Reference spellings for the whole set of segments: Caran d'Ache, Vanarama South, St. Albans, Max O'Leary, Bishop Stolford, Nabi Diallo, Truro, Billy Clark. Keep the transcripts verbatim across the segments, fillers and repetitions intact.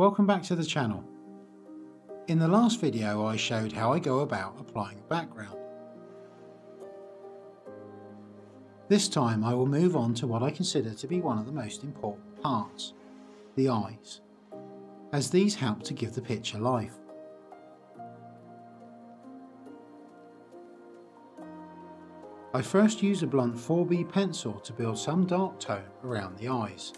Welcome back to the channel. In the last video I showed how I go about applying a background. This time I will move on to what I consider to be one of the most important parts, the eyes, as these help to give the picture life. I first use a blunt four B pencil to build some dark tone around the eyes.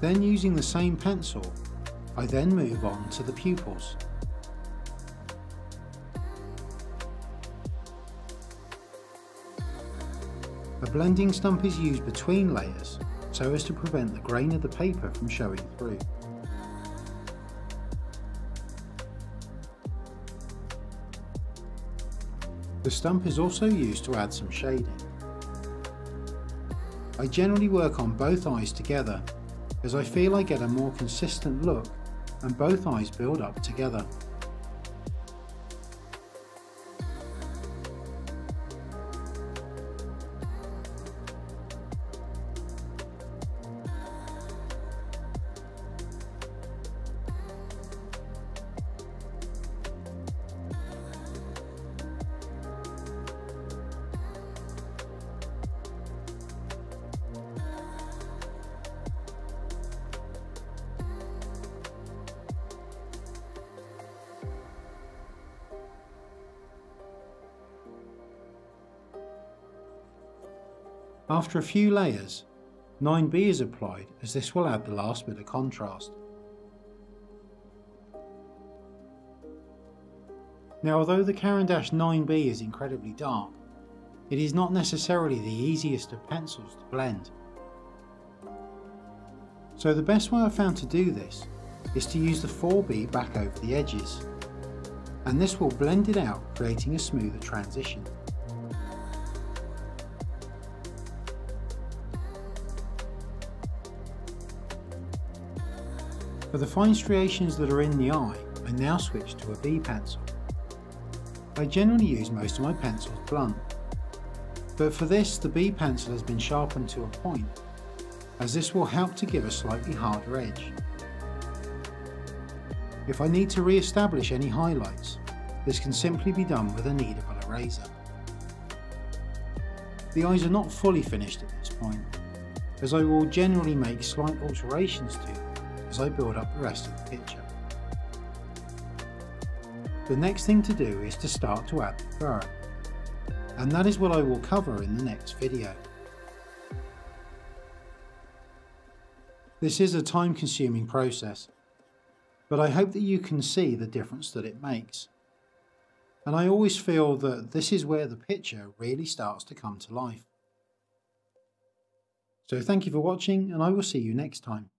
Then, using the same pencil, I then move on to the pupils. A blending stump is used between layers so as to prevent the grain of the paper from showing through. The stump is also used to add some shading. I generally work on both eyes together, as I feel I get a more consistent look and both eyes build up together. After a few layers, nine B is applied, as this will add the last bit of contrast. Now, although the Caran d'Ache nine B is incredibly dark, it is not necessarily the easiest of pencils to blend. So the best way I found to do this is to use the four B back over the edges, and this will blend it out, creating a smoother transition. For the fine striations that are in the eye, I now switch to a B pencil. I generally use most of my pencils blunt, but for this the B pencil has been sharpened to a point, as this will help to give a slightly harder edge. If I need to re-establish any highlights, this can simply be done with a kneadable eraser. The eyes are not fully finished at this point, as I will generally make slight alterations to them as I build up the rest of the picture. The next thing to do is to start to add the fur, and that is what I will cover in the next video. This is a time-consuming process, but I hope that you can see the difference that it makes. And I always feel that this is where the picture really starts to come to life. So thank you for watching, and I will see you next time.